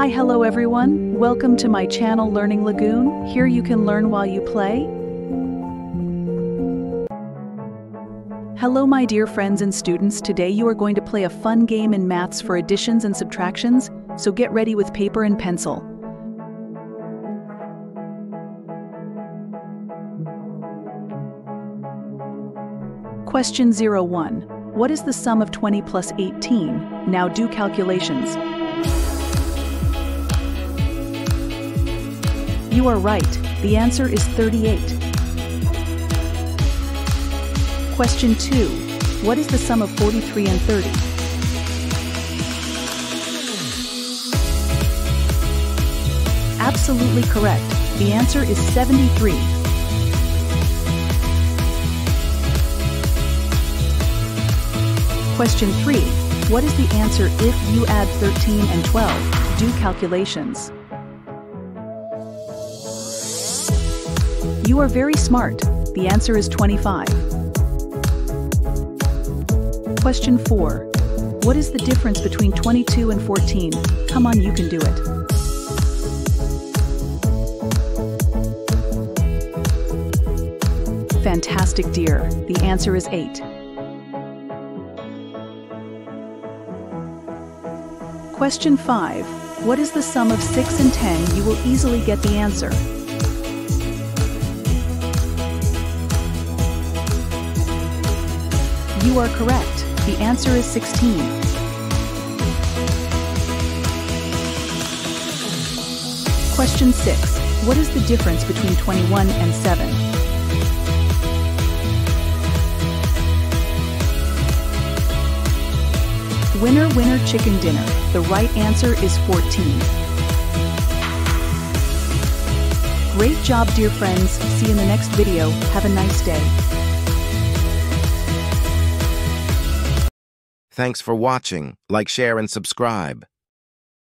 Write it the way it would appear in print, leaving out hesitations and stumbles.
Hi, hello everyone. Welcome to my channel Learning Lagoon. Here you can learn while you play. Hello my dear friends and students. Today you are going to play a fun game in maths for additions and subtractions, so get ready with paper and pencil. Question 01. What is the sum of 20 plus 18? Now do calculations. You are right. The answer is 38. Question 2. What is the sum of 43 and 30? Absolutely correct. The answer is 73. Question 3. What is the answer if you add 13 and 12? Do calculations. You are very smart. The answer is 25. Question 4. What is the difference between 22 and 14? Come on, you can do it. Fantastic, dear. The answer is 8. Question 5. What is the sum of 6 and 10? You will easily get the answer. You are correct. The answer is 16. Question 6. What is the difference between 21 and 7? Winner, winner, chicken dinner. The right answer is 14. Great job, dear friends. See you in the next video. Have a nice day. Thanks for watching. Like, share, and subscribe.